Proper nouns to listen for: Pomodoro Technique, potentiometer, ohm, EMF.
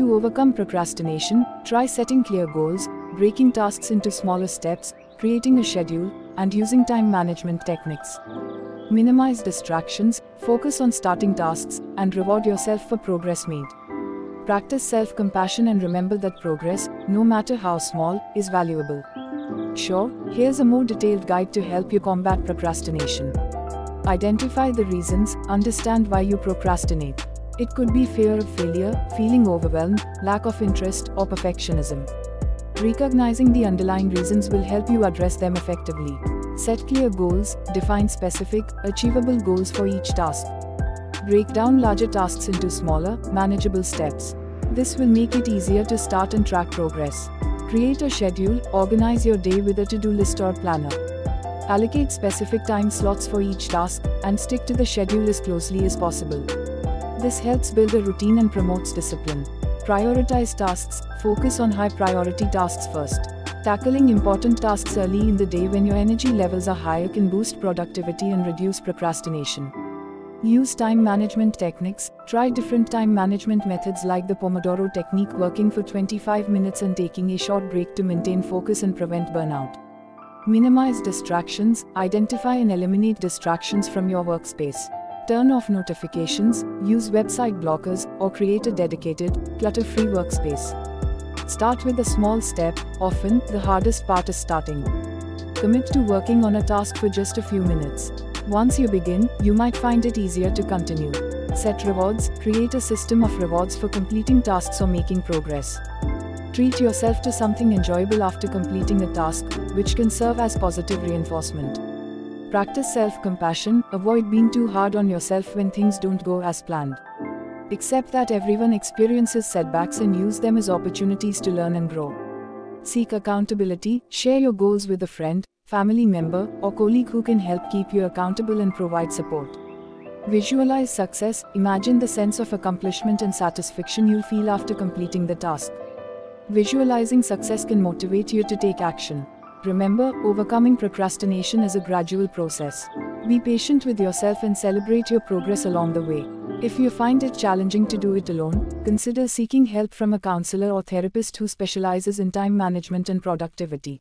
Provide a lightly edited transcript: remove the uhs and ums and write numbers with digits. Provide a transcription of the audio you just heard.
To overcome procrastination, try setting clear goals, breaking tasks into smaller steps, creating a schedule, and using time management techniques. Minimize distractions, focus on starting tasks, and reward yourself for progress made. Practice self-compassion and remember that progress, no matter how small, is valuable. Sure, here's a more detailed guide to help you combat procrastination. Identify the reasons, understand why you procrastinate. It could be fear of failure, feeling overwhelmed, lack of interest, or perfectionism. Recognizing the underlying reasons will help you address them effectively. Set clear goals, define specific, achievable goals for each task. Break down larger tasks into smaller, manageable steps. This will make it easier to start and track progress. Create a schedule, organize your day with a to-do list or planner. Allocate specific time slots for each task, and stick to the schedule as closely as possible. This helps build a routine and promotes discipline. Prioritize tasks, focus on high-priority tasks first. Tackling important tasks early in the day when your energy levels are higher can boost productivity and reduce procrastination. Use time management techniques. Try different time management methods like the Pomodoro Technique, working for 25 minutes and taking a short break to maintain focus and prevent burnout. Minimize distractions. Identify and eliminate distractions from your workspace. Turn off notifications, use website blockers, or create a dedicated, clutter-free workspace. Start with a small step. Often, the hardest part is starting. Commit to working on a task for just a few minutes. Once you begin, you might find it easier to continue. Set rewards. Create a system of rewards for completing tasks or making progress. Treat yourself to something enjoyable after completing a task, which can serve as positive reinforcement. Practice self-compassion. Avoid being too hard on yourself when things don't go as planned. Accept that everyone experiences setbacks and use them as opportunities to learn and grow. Seek accountability. Share your goals with a friend, family member, or colleague who can help keep you accountable and provide support. Visualize success. Imagine the sense of accomplishment and satisfaction you'll feel after completing the task. Visualizing success can motivate you to take action. Remember, overcoming procrastination is a gradual process. Be patient with yourself and celebrate your progress along the way. If you find it challenging to do it alone, consider seeking help from a counselor or therapist who specializes in time management and productivity.